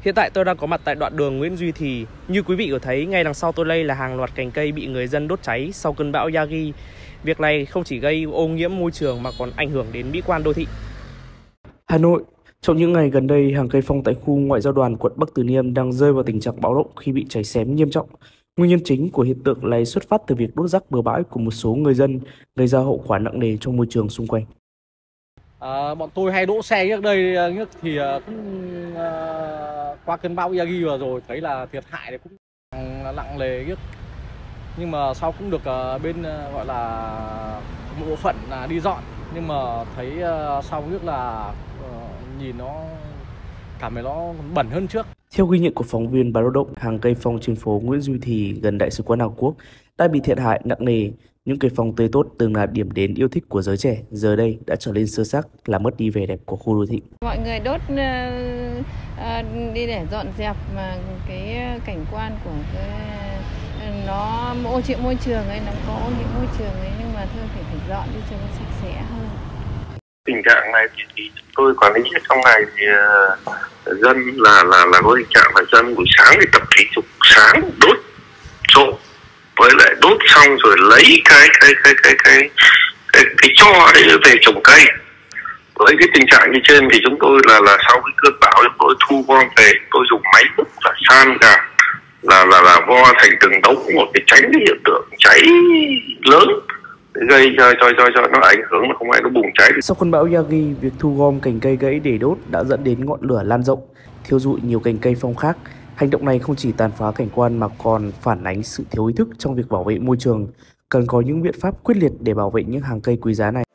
Hiện tại tôi đang có mặt tại đoạn đường Nguyễn Duy thì như quý vị có thấy, ngay đằng sau tôi đây là hàng loạt cành cây bị người dân đốt cháy sau cơn bão Yagi. Việc này không chỉ gây ô nhiễm môi trường mà còn ảnh hưởng đến mỹ quan đô thị. Hà Nội, trong những ngày gần đây, hàng cây phong tại khu Ngoại Giao Đoàn, quận Bắc Từ Liêm đang rơi vào tình trạng báo động khi bị cháy xém nghiêm trọng. Nguyên nhân chính của hiện tượng này xuất phát từ việc đốt rác bừa bãi của một số người dân, gây ra hậu quả nặng nề trong môi trường xung quanh. Bọn tôi hay đỗ xe trước đây thì cũng qua cơn bão Yagi vừa rồi thấy là thiệt hại thì cũng nặng nề, nhưng mà sau cũng được bên gọi là một bộ phận là đi dọn, nhưng mà thấy sau nước là nhìn nó cảm thấy nó bẩn hơn trước. Theo ghi nhận của phóng viên Báo Lao Động, hàng cây phong trên phố Nguyễn Duy Thì gần Đại sứ quán Hàn Quốc đã bị thiệt hại nặng nề. Những cây phong tươi tốt từng là điểm đến yêu thích của giới trẻ, giờ đây đã trở nên xơ xác, làm mất đi vẻ đẹp của khu đô thị. Mọi người đốt đi để dọn dẹp mà cái cảnh quan của nó ô nhiễm môi trường ấy, nó có ô nhiễm môi trường ấy, nhưng mà thôi phải dọn đi cho nó sạch sẽ hơn. Tình trạng này thì tôi quản lý trong ngày thì dân là có tình trạng là dân buổi sáng thì tập thể dục sáng đốt trộm, với lại đốt xong rồi lấy cái tro để về trồng cây. Với cái tình trạng như trên thì chúng tôi là sau cái cơn bão chúng tôi thu gom về, tôi dùng máy hút và san gạt là vo thành từng đống một để tránh cái hiện tượng cháy lớn gây cho nó ảnh hưởng mà không ai nó bùng cháy. Sau cơn bão Yagi, việc thu gom cành cây gãy để đốt đã dẫn đến ngọn lửa lan rộng, thiêu rụi nhiều cành cây phong khác. Hành động này không chỉ tàn phá cảnh quan mà còn phản ánh sự thiếu ý thức trong việc bảo vệ môi trường. Cần có những biện pháp quyết liệt để bảo vệ những hàng cây quý giá này.